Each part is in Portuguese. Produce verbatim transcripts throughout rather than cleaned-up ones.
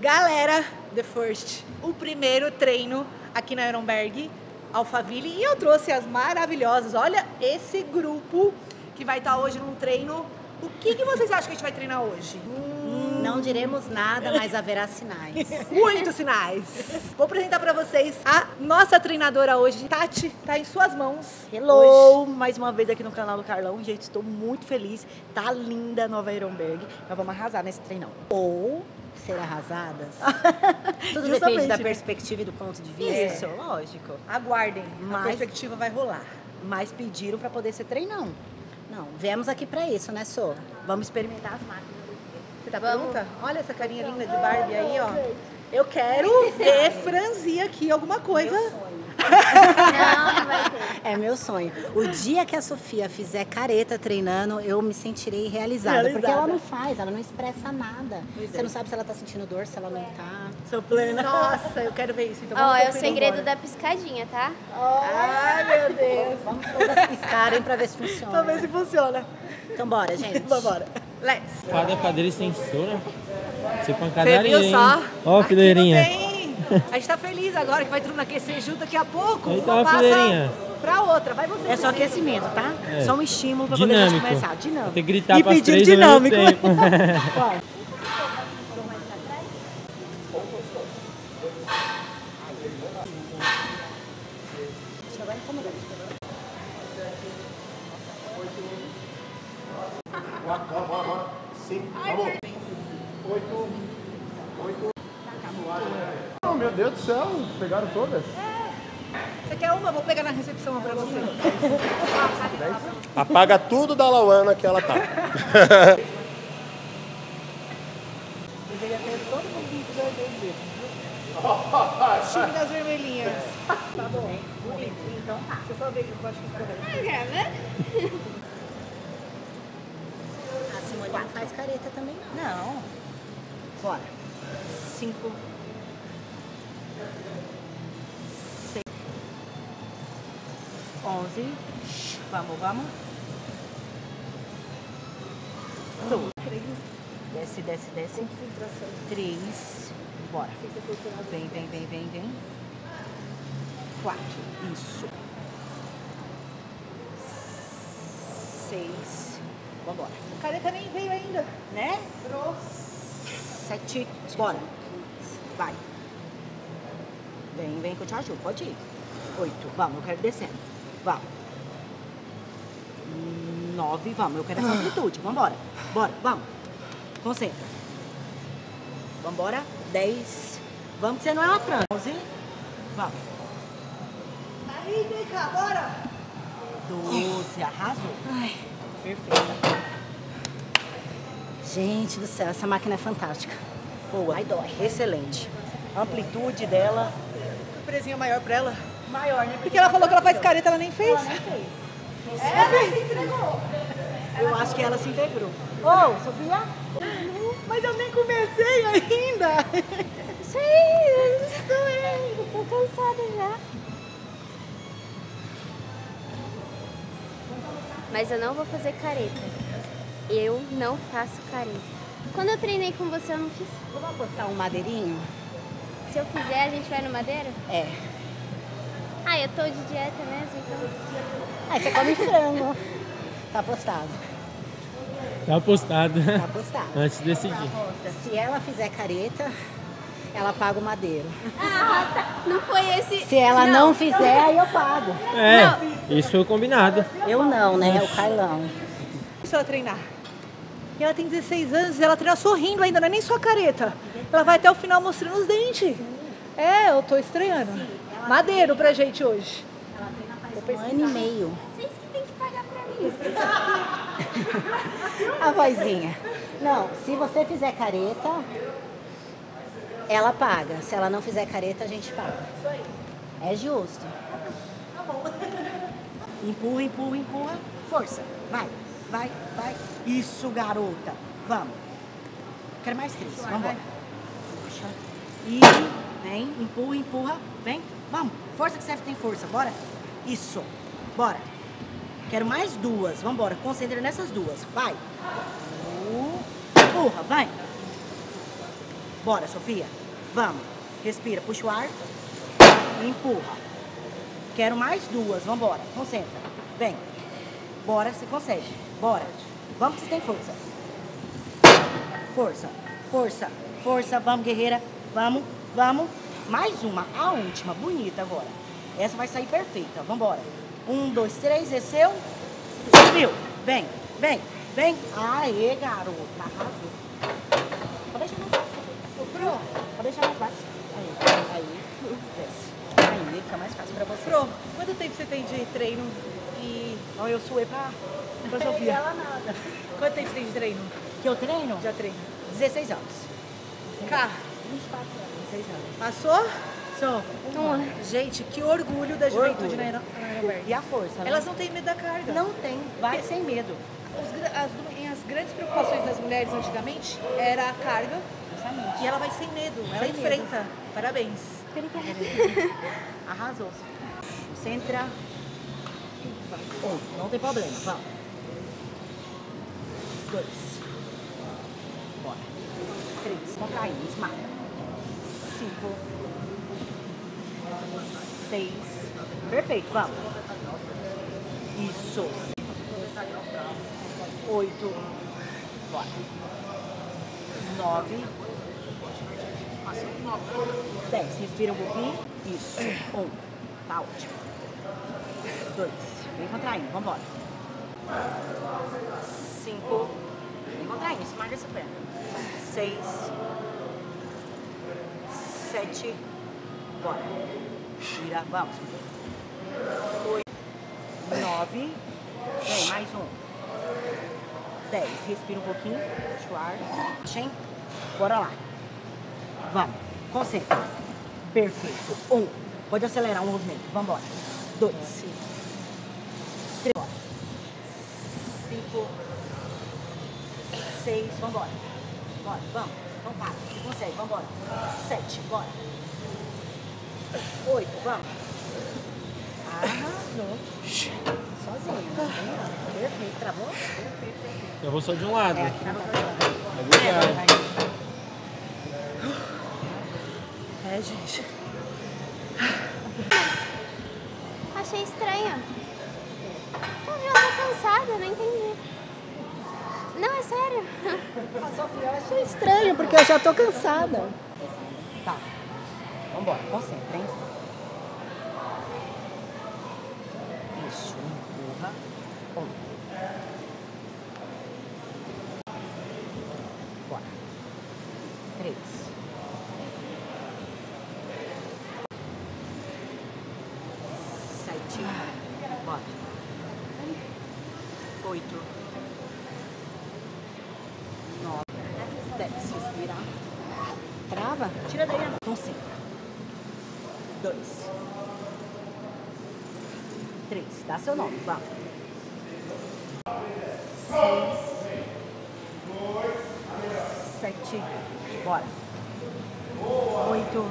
Galera, The First, o primeiro treino aqui na Ironberg Alfaville, e eu trouxe as maravilhosas, olha esse grupo que vai estar hoje num treino. O que, que vocês acham que a gente vai treinar hoje? Hum, não diremos nada, mas haverá sinais. Muitos sinais. Vou apresentar pra vocês a nossa treinadora hoje, Tati, tá em suas mãos. Hello, hoje. Mais uma vez aqui no canal do Carlão. Gente, estou muito feliz, tá linda a nova Ironberg. Nós vamos arrasar nesse treinão. Ou... ser arrasadas. Tudo justamente, depende da né? perspectiva e do ponto de vista. Isso, é. Lógico. Aguardem, mas a perspectiva vai rolar. Mas pediram para poder ser treinão. Não, viemos aqui para isso, né, Sô? Vamos experimentar as máquinas. Você tá pronta? Olha essa carinha linda de Barbie aí, ó. Eu quero ver franzir aqui alguma coisa. Meu sonho. Não, vai ter. É meu sonho. O dia que a Sophia fizer careta treinando, eu me sentirei realizada, realizada. Porque ela não faz, ela não expressa nada. Pois Você é. Não sabe se ela tá sentindo dor, se ela não tá. Sou plena. Nossa, eu quero ver isso. Então oh, é o segredo embora. Da piscadinha, tá? Oh. Ai, meu Deus. Vamos todas piscarem pra ver se funciona. Pra ver se funciona. Então bora, gente. Vambora. Let's. Cada cadeira sensora. Você pancadaria, hein? Ó, oh, que doirinha. A gente tá feliz agora que vai tudo aquecer junto daqui a pouco. Aí tá uma passa pra outra. Vai você. É só aquecimento, tá? É. Só um estímulo pra dinâmico. Poder a gente começar. Dinâmico. Tem que gritar e pedir dinâmico. Meu Deus do céu, pegaram todas? É. Você quer uma? Vou pegar na recepção pra você. Apaga tudo da Lauana que ela tá. Deveria ter todo o convite da vermelha. Time das vermelhinhas. Tá bom. Bonito. Então tá. Deixa eu só ver que eu acho que está bem. A Simone não faz careta também não. Não. Bora. Cinco... onze. Vamos, vamos. doze. Desce, desce, desce. três. Bora. Vem, vem, vem, vem, vem. quatro. Isso. seis. Vambora. O careta nem veio ainda, né? sete. Bora. Vai. Vem, vem que eu te ajudo. Pode ir. oito. Vamos, eu quero descendo. Vamos. nove, vamos. Eu quero essa amplitude. Vambora. Bora, vamos. Concentra. Vambora. dez. Vamos, que você não é uma franja. onze. Vamos. Aí, vem cá, bora. doze. Arrasou. Ai, perfeita. Gente do céu, essa máquina é fantástica. Boa. Ai, dói. Excelente. A amplitude dela. Surpresinha maior pra ela. Maior, né? Porque ela falou que ela faz careta, ela nem fez. Ela nem fez. Ela, ela fez. Se entregou. Eu ela acho que ela se integrou. Ô, oh, Sophia? Uhum. Mas eu nem comecei ainda. Sim, eu estou indo. Tô cansada já. Mas eu não vou fazer careta. Eu não faço careta. Quando eu treinei com você, eu não fiz. Vamos botar um madeirinho? Se eu fizer, a gente vai no madeira? É. Ah, eu tô de dieta mesmo, então... Ah, você come frango. Tá postado. Tá postado. Tá postado. Antes de decidir. Se ela fizer careta, ela paga o madeiro. Ah, tá. Não foi esse... Se ela não, não fizer, aí eu pago. É, não. Isso foi combinado. Eu não, né? O Carlão. Se ela treinar. E ela tem dezesseis anos e ela treina sorrindo ainda, não é nem só careta. Ela vai até o final mostrando os dentes. É, eu tô estranhando. Sim. Madeiro pra gente hoje. Ela treina faz um ano e meio. Vocês que tem que pagar pra mim. A vozinha. Não, se você fizer careta, ela paga. Se ela não fizer careta, a gente paga. Isso aí. É justo. Tá bom. Empurra, empurra, empurra. Força. Vai, vai, vai. Isso, garota. Vamos. Quero mais três. Vamos embora. Puxa. E vem, empurra, empurra. Vem. Vamos, força que serve tem força, bora? Isso, bora. Quero mais duas, vamos embora. Concentra nessas duas, vai. Empurra, vai. Bora, Sophia. Vamos. Respira, puxa o ar e empurra. Quero mais duas. Vambora. Concentra. Vem. Bora, você consegue. Bora. Vamos que você tem força. Força, força, força. Vamos, guerreira. Vamos, vamos. Mais uma. A última. Bonita agora. Essa vai sair perfeita. Vambora. Um, dois, três. Desceu. Subiu. Vem, vem, vem. Aê, garota. Arrasou. Pode deixar mais baixo. Pode deixar mais baixo. Aí, aí. Desce. Aí, fica mais fácil pra você. Pro, quanto tempo você tem de treino? E... Olha, eu suei pra... Não pra Sophia. Ela nada. Quanto tempo você tem de treino? Que eu treino? Já treino. dezesseis anos. Cá. vinte e quatro anos. dezesseis anos. Passou? Só. Uma. Gente, que orgulho da juventude na Ironberg. E a força, né? Elas não têm medo da carga. Não tem. Vai Porque sem medo. Os, as, as grandes preocupações das mulheres antigamente era a carga. Exatamente. E ela vai sem medo. Ela sem enfrenta. Medo. Parabéns. Obrigada. Arrasou. Centra. Um. Não tem problema. Vamos. Dois. Bora. Três. Contrair. Esmaga. Cinco. Seis. Perfeito. Vamos. Isso. Oito. Bora. Nove. Dez. Respira um pouquinho. Isso. Um. Tá ótimo. Dois. Vem contraindo, vambora. Cinco. Vem contraindo, esmaga essa perna. Seis. Sete. Bora. Gira, vamos. Oito. Nove. Vem, mais um. Dez. Respira um pouquinho. Deixa o ar. Hein? Bora lá. Vamos. Concentra. Perfeito. Um. Pode acelerar o movimento. Vambora. Dois. seis, vambora. Bora, vamos. Não para, você consegue, vambora. sete, bora. oito, vamos. Arrasou. Sozinho. Perfeito, travou? Perfeito. Eu vou só de um lado. É, aqui na é, é, gente. Achei estranho. Eu já tô cansada, não entendi. Não, é sério. Eu achei estranho, porque eu já tô cansada. Tá. Vambora, concentra, hein? Isso, empurra. Um. Bora. Três. Sete. Bora. Oito. Trava? Tira daí a mão. Concentra. Dois. Três. Dá seu nome. Vamos. Seis. Sete. Bora. Oito.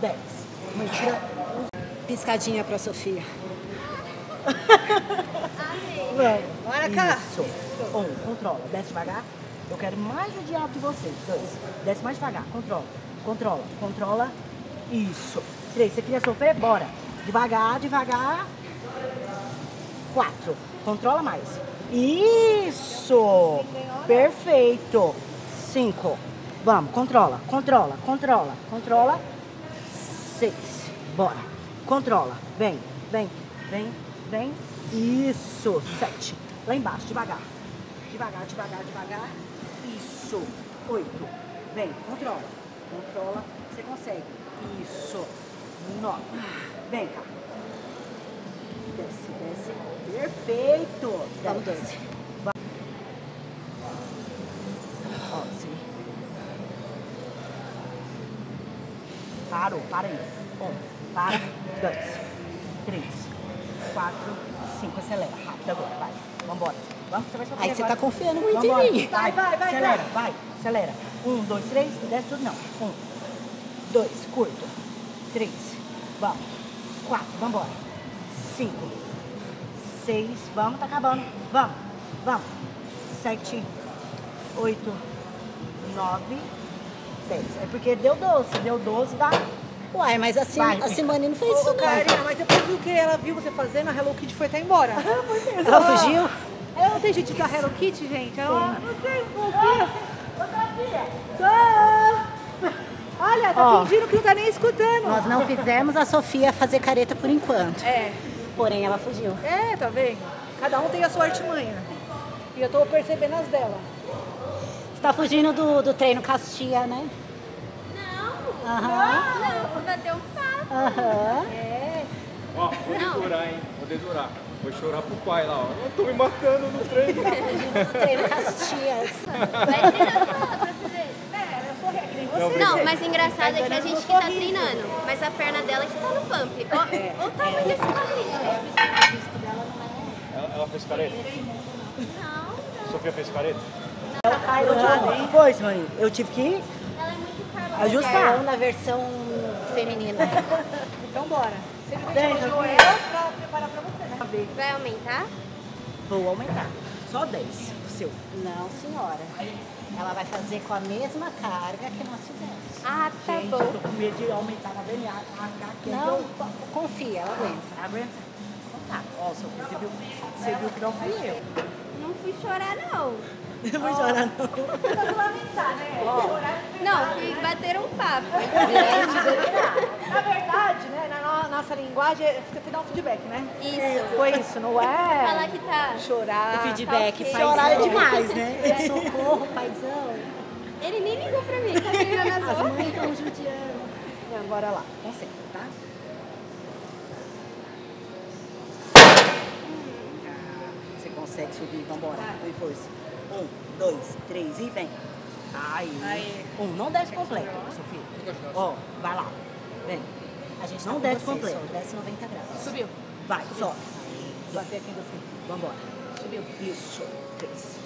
Dez. Mãe, tira. Piscadinha pra Sophia. Amém. Bora cá. Isso. Um. Controla. Desce devagar. Eu quero mais o diabo de vocês. Dois. Desce mais devagar. Controla. Controla. Controla. Isso. Três. Você queria sofrer? Bora. Devagar, devagar. Quatro. Controla mais. Isso. Perfeito. Cinco. Vamos. Controla. Controla. Controla. Controla. Seis. Bora. Controla. Vem. Vem. Vem. Vem. Isso. Sete. Lá embaixo. Devagar. Devagar, devagar, devagar. Isso. Oito. Vem, controla. Controla. Você consegue. Isso. Nove. Vem cá. Desce, desce. Perfeito. Vamos, desce. Onze. Parou, para aí. Um. Para. Dois. Três. Quatro. Cinco. Acelera. Rápido agora. Vai. Vambora. Vamos, você vai aí você agora. Tá confiando muito vambora. Em mim. Vai, vai, vai. Acelera, vai. vai. Acelera. Um, dois, três. Desce tudo, não. Um, dois, curto. Três. Vamos. Quatro, vambora. Cinco. Seis. Vamos, tá acabando. Vamos, vamos. Sete. Oito. nove, dez. É porque deu doze, deu doze, dá... Uai, mas a, Sim, a Simone não fez oh, isso, não. Karina, mas depois do que ela viu você fazendo, a Hello Kitty foi até embora. Ela fugiu? Eu não tenho gente da Hello Kitty, gente. Ela não tem um pouquinho. Olha, tá oh. fingindo que não tá nem escutando. Nós não fizemos a Sofia fazer careta por enquanto. É. Porém, ela fugiu. É, tá vendo? Cada um tem a sua artimanha. E eu tô percebendo as dela. Você tá fugindo do, do treino Castia, né? Aham. Não, não, bateu um papo. Aham. É. Ó, vou dedurar, hein? Vou dedurar. Vou chorar pro pai lá, ó. Eu tô me matando no treino. No treino com as tias. Vai treinando com outra, você vê. É, eu sou regra. Não, mas engraçado é que a gente que tá treinando, mas a perna dela que tá no pump. Ou tá muito desse pump. Ela fez careta? Não. Sofia fez careta? Ela caiu do lado, hein? Pois, mãe. Eu tive que ir. Ajustar na versão feminina. Então bora. Você me deixou ela pra preparar pra você, né? Vai aumentar? Vou aumentar. Só dez do seu. Não, senhora. Ela vai fazer com a mesma carga que nós fizemos. Ah, tá Gente, bom. Eu tô com medo de aumentar na velhada. Não, então... confia, ela aguenta. Aguenta? Então tá. Ó, Sofia, você viu, você viu que não fui eu. Não fui chorar, não. Não vou chorar, não. Não vou lamentar, né? Não, que bateram um papo. Na verdade, né, na nossa linguagem, você dá um feedback, né? Isso. Foi isso, não é? Falar que tá... Chorar. O feedback, tá okay. Chorar é demais, né? É. Socorro, paizão. Ele nem ligou pra mim, tá ligando as outras. As mães estão judiando. Então, bora lá. Concentra, tá? Você consegue subir, vambora. Foi força. Um, dois, três e vem. Aí. Aí. Um, não desce completo, Sofia. Ó, oh, vai lá. Vem. A gente não desce completo. Desce noventa graus. Subiu. Vai, só. Bater aqui em você. Vambora. Subiu. Isso. Três.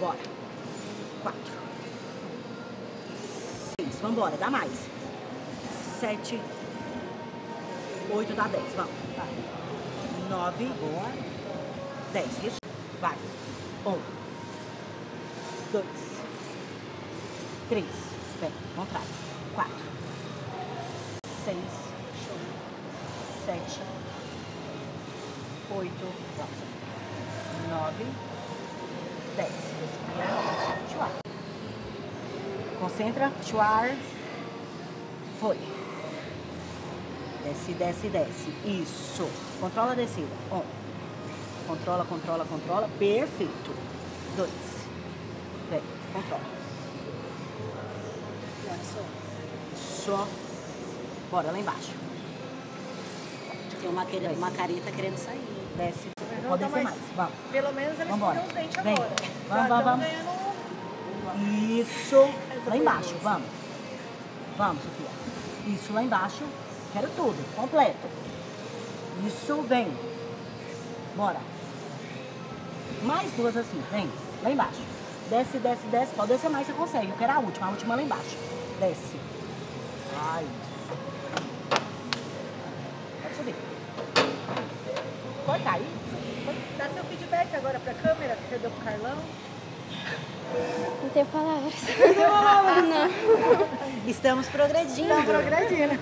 Bora. Quatro. Seis. Vambora, dá mais. Sete. Oito, dá dez. Vamos. Vai. Nove. Boa. Dez. Isso. Vai. Um. Dois, três, vem, contrário, quatro, seis, sete, oito, nove, dez, chuar, concentra, chuar, foi, desce, desce, desce, isso, controla a descida, um, controla, controla, controla, perfeito, dois, vem, controla. Só. Bora lá embaixo. Tem uma, queira, uma careta querendo sair. Desce. Pode descer mais. Vamos. Pelo menos ela escondeu os dentes agora. Vamos, vamos, vamos. Ganhando... Isso. Lá embaixo, vamos. Vamos, Sofia. Isso, lá embaixo. Quero tudo, completo. Isso, vem. Bora. Mais duas assim, vem. Lá embaixo. Desce, desce, desce. Pode descer mais, você consegue. Eu quero a última, a última lá embaixo. Desce. Ah, isso. Pode subir. Pode cair. Dá seu feedback agora pra câmera, que você deu pro Carlão. Não tenho palavras. Não tenho palavras. Não. Estamos progredindo. Estamos progredindo.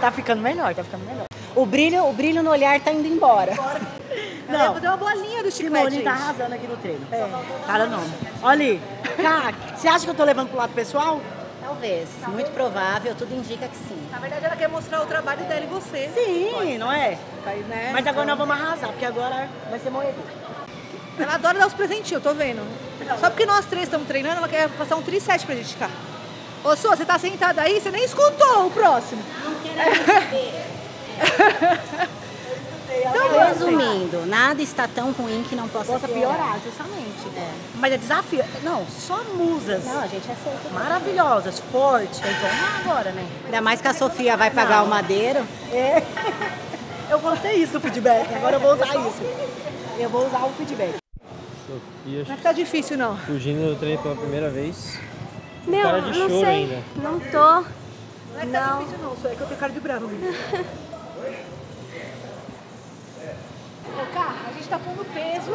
Tá ficando melhor, tá ficando melhor. O brilho, o brilho no olhar tá indo embora. Bora. Não, eu vou fazer uma bolinha do chiclete. Simone tá arrasando aqui no treino. É. Cara, não. Olha ali. Cara, você acha que eu tô levando pro lado pessoal? Talvez. Talvez. Muito provável. Tudo indica que sim. Na verdade, ela quer mostrar o trabalho dela e você. Sim, pode, não é? Tá aí, né? Mas agora então, nós vamos arrasar, porque agora vai ser moedor. Ela adora dar os presentinhos, eu tô vendo. Só porque nós três estamos treinando, ela quer passar um tricete pra gente ficar. Ô, Sô, você tá sentada aí? Você nem escutou o próximo. Não quero saber. Então, resumindo, nada está tão ruim que não possa, possa piorar. piorar, justamente. Né? Mas é desafio. Não, só musas. Não, a gente é sempre maravilhosas, fortes. Então, agora, né? Ainda mais que a Sofia vai pagar não. o madeiro. É. Eu gostei disso do feedback. Agora eu vou usar isso. Eu vou usar o feedback. Sofia, não tá difícil, não. Fugindo do treino pela primeira vez. Meu, cara de não choro sei. Ainda. Não tô. Não é que tá difícil, não. Só é que eu tenho cara de bravo. Cara, a gente tá pondo peso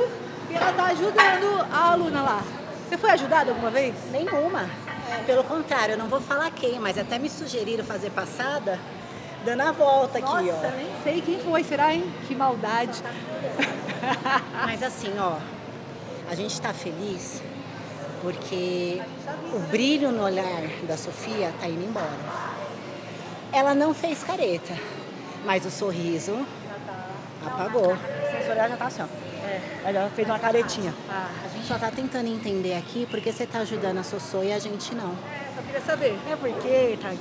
e ela tá ajudando a aluna lá. Você foi ajudada alguma vez? Nenhuma. É. Pelo contrário, eu não vou falar quem, mas até me sugeriram fazer passada, dando a volta. Nossa, aqui, ó. Nossa, nem sei quem foi, será, hein? Que maldade. Mas assim, ó, a gente tá feliz porque o brilho no olhar da Sophia tá indo embora. Ela não fez careta, mas o sorriso apagou. Seu olhar já tá assim, ó. É. Ela fez uma caretinha. Ah, a gente só tá tentando entender aqui porque você tá ajudando a Sossô e a gente não. É, eu queria saber. É porque, Tati.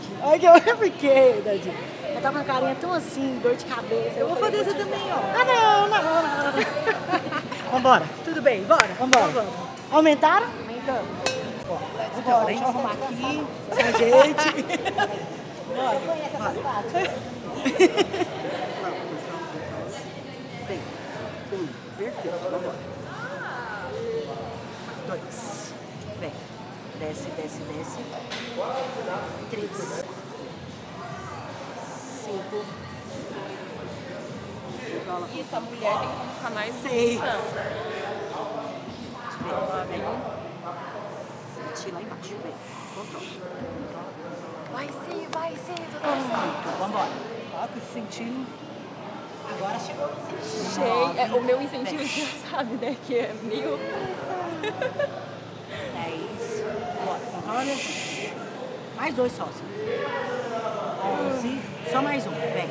É porque, Tati. Ela tá com uma carinha tão assim, dor de cabeça. Eu, eu vou fazer isso também, ó. Ah, não, não, não, não. Vambora. Tudo bem, bora. Vambora. Vambora. Aumentaram? Aumentamos. Vambora, deixa eu arrumar aqui. Sem gente. Bora. Eu conheço essas quatro. Perfeito, vamos lá. Dois. Vem. Desce, desce, desce. Três. Cinco. Isso, a mulher tem que ficar mais. Seis. Vem. Sete lá embaixo. Vem. Controla. Vai ser, vai ser. Muito. Vamos embora. Tá se sentindo. Agora chegou o incentivo. É, o meu incentivo dez. Já sabe, né? Que é meio. É isso. Bora, controla. Mais dois só. Onze. Só mais um. Vem.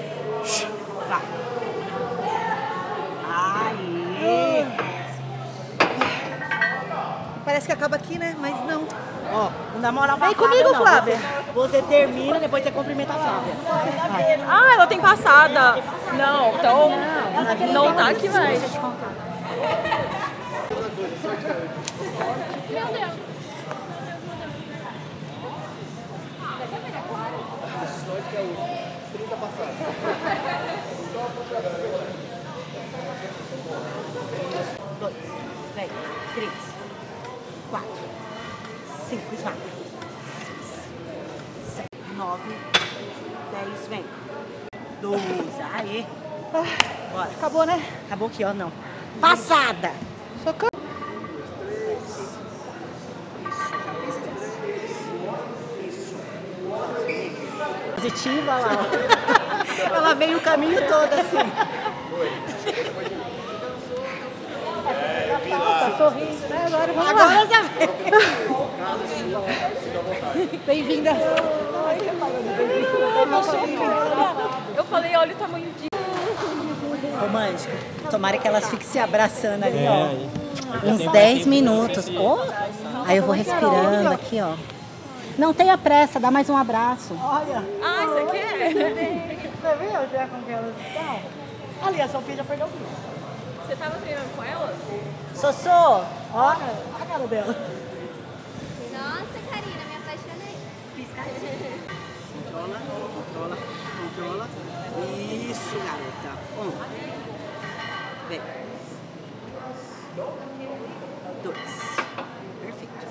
Vai. Aí. Parece que acaba aqui, né? Mas não. Ó, não dá moral pra Flávia. Vem comigo, Flávia. Você, você termina, depois você cumprimenta a Flávia. Vai. Ah, ela tem passada. Não, então não, não tá aqui mais. Meu Deus. Dois, vem, três, quatro, cinco, esmaga. Seis, sete, nove, dez, vem. doze, aí. Ah, bora. Acabou, né? Acabou aqui, ó, não. Passada. Socorro. Isso. Isso. Positiva lá. Ela veio o caminho todo, assim. Tá sorrindo, né? Agora vamos lá. Agora já vem. Bem-vinda. Eu falei, olha o tamanho disso. Romântico. Tomara que elas fiquem se abraçando ali, ó. Uns dez minutos. Oh, aí eu vou respirando aqui, ó. Não tenha pressa, dá mais um abraço. Olha. Ah, isso aqui é? Você viu já com que elas estão? Ali, a Sophia já perdeu o grupo. Você tava treinando com elas? Sossô, ó, a cara dela. Nossa, Karina, me apaixonei. Pisca. Controla, controla, controla. Isso, garota. Um. Vem. Dois. Perfeito.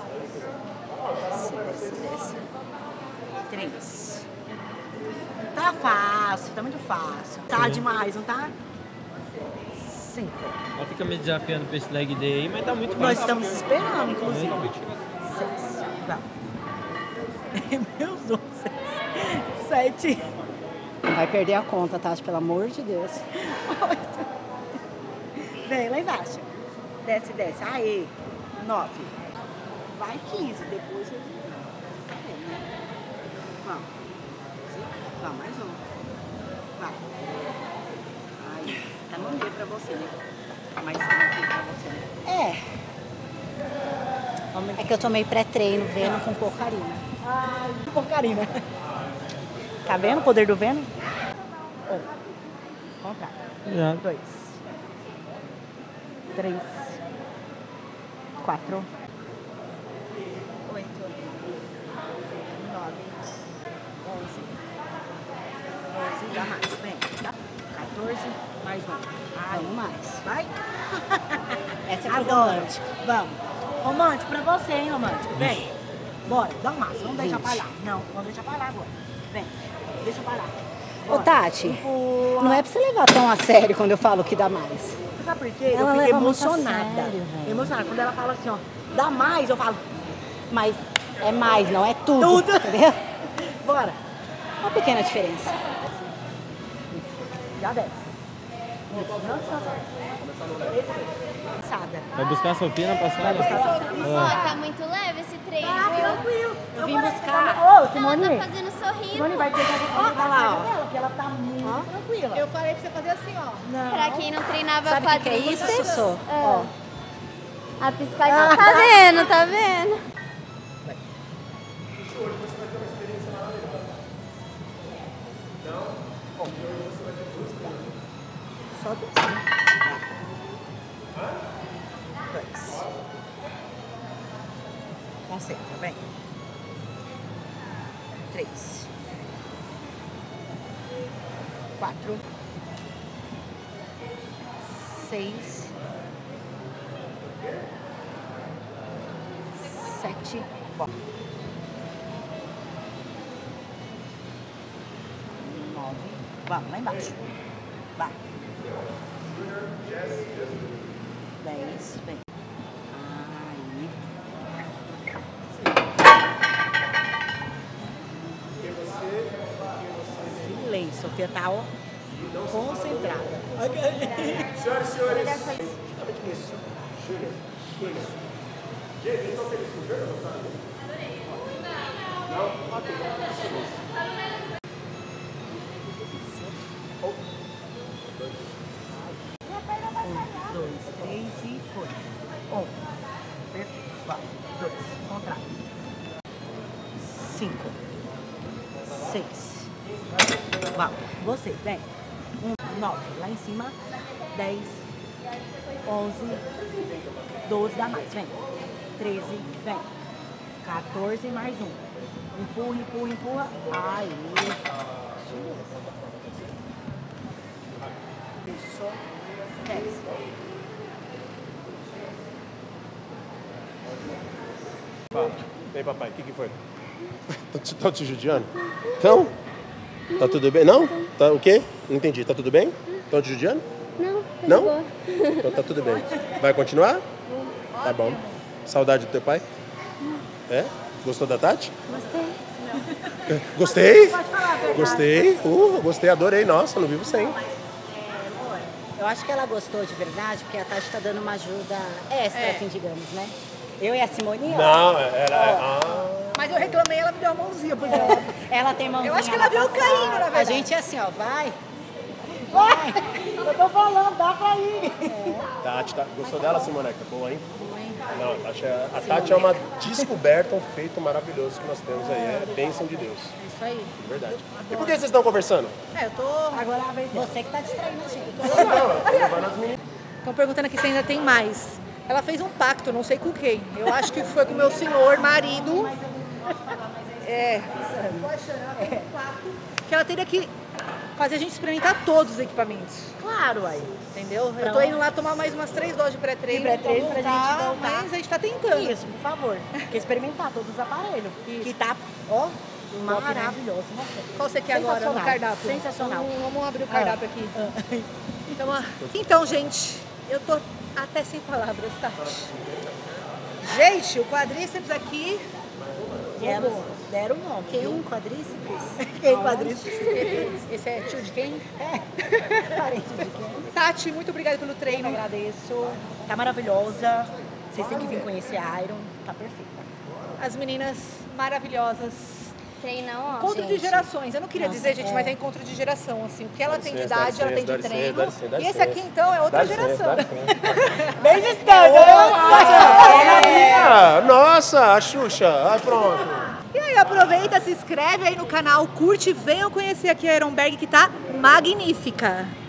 Desce, desce, desce. Três. Tá fácil, tá muito fácil. Tá demais, não tá? Cinco. Ela fica me desafiando pra esse leg day aí, mas tá muito fácil. Nós estamos esperando, inclusive. Seis. Tá. Meu Deus. Sete. Não vai perder a conta, Tati, pelo amor de Deus. Oito. Vem lá embaixo. Desce, desce. Aê. Nove. Vai quinze. Depois eu vou. Vamos. Vamos, mais um. Vai. Aí. Tá no meio pra você, né? Mais um aqui pra você, né? É. É que eu tomei pré-treino, vendo com porcarina. Ai, porcarina. Tá vendo o poder do Vênus? Um. Contrário. Yeah. Dois. Três. Quatro. Oito. Nove. Onze. Onze. Dá mais. Vem. Quatorze. Mais um. Ah, um mais. Vai. Essa é pro romântico. Vamos. Romântico pra você, hein, romântico. Vem. Bora. Dá um mais. Vamos deixar pra lá. Não. Vamos deixar pra lá agora. Vem, deixa eu parar. Bora. Ô, Tati, boa. Não é pra você levar tão a sério quando eu falo que dá mais. Sabe por quê? Ela eu fiquei emocionada. Sério, emocionada. Quando ela fala assim, ó, dá mais, eu falo, mas é mais, não é tudo, tudo. Entendeu? Bora, uma pequena diferença. Já desce. Vai buscar a Sophia na passada? Oh, tá muito leve esse treino. Ah, tranquilo. Eu vim buscar. Ô, Simone. Ela tá fazendo sorriso. Simone vai pegar a cara dela, porque ela tá muito ó, tranquila. Eu falei pra você fazer assim, ó. Não. Pra quem não treinava quadríceps. Sabe o que é isso, Sussô? É. A piscadinha. Ah. Tá vendo, tá vendo? Só dois. Dois. Concentra, vem. Três. Quatro. Seis. Sete. Nove. Vamos, lá embaixo. Vai. Dez, vem. Aí. Silêncio, Sophia tá ó, concentrada. Senhoras e senhores, isso. Não? Foi. Um. Perfeito. Quatro. Dois. Contrário. Cinco. Seis. Vamos. Você. Vem. Um. Nove. Lá em cima. Dez. Onze. Doze. Dá mais. Vem. Treze. Vem. Quatorze. Mais um. Empurra, empurra, empurra. Aí. Isso. Dez. Fala. E aí, papai, o que, que foi? Tá te, tá te judiando? Então? Tá tudo bem? Não? Tá o quê? Não entendi. Tá tudo bem? Estão te judiando? Não. Não? Boa. Então tá tudo bem. Vai continuar? Tá bom. Saudade do teu pai? É? Gostou da Tati? Gostei. Gostei? Gostei. Uh, gostei, adorei. Nossa, não vivo sem. Eu acho que ela gostou de verdade, porque a Tati tá dando uma ajuda extra, é. assim, digamos, né? Eu e a Simone? Não, ela... Ah. Mas eu reclamei, ela me deu uma mãozinha. Porque ela... ela tem mãozinha. Eu acho que ela viu caindo, na verdade. A gente é assim, ó, vai. Vai. Eu tô falando, dá pra ir. É. Tati, tá... gostou dela, Simoneca? Boa, hein? Boa, hein? Não, a Tati, é... a Tati é uma descoberta, um feito maravilhoso que nós temos aí. É a bênção de Deus. É isso aí. Verdade. E por que vocês estão conversando? É, eu tô... Agora você que tá distraindo a gente. Não, não. Estão perguntando aqui se ainda tem mais. Ela fez um pacto, não sei com quem. Eu acho que foi com o meu senhor marido. É. Que ela teria que fazer a gente experimentar todos os equipamentos. Claro, aí. Entendeu? Eu tô indo lá tomar mais umas três doses de pré-treino. Pré-treino pra gente voltar. Mas a gente tá tentando. Isso, por favor. Tem que experimentar todos os aparelhos. Isso. Que tá, ó, maravilhoso. Qual você quer agora no cardápio? Sensacional. Então, vamos abrir o cardápio aqui. Então, ó. Então, gente, eu tô... Até sem palavras, Tati. Gente, o quadríceps aqui... E elas deram um nome. Quem? Um quadríceps? Quem quadríceps? Esse é tio de quem? É. Parente de quem? Tati, muito obrigada pelo treino. Eu agradeço. Tá maravilhosa. Vocês têm que vir conhecer a Iron. Tá perfeita. As meninas maravilhosas. Treinão, ó, encontro gente. de gerações. Eu não queria Nossa, dizer, gente, é. mas é encontro de geração, assim. O que ela dá tem de idade, ela tem de treino. Dá licença, dá licença. E esse aqui, então, é outra dá geração. Bem distante. É. Nossa, a Xuxa. Ah, pronto. E aí, aproveita, se inscreve aí no canal, curte, venham conhecer aqui a Ironberg, que tá magnífica.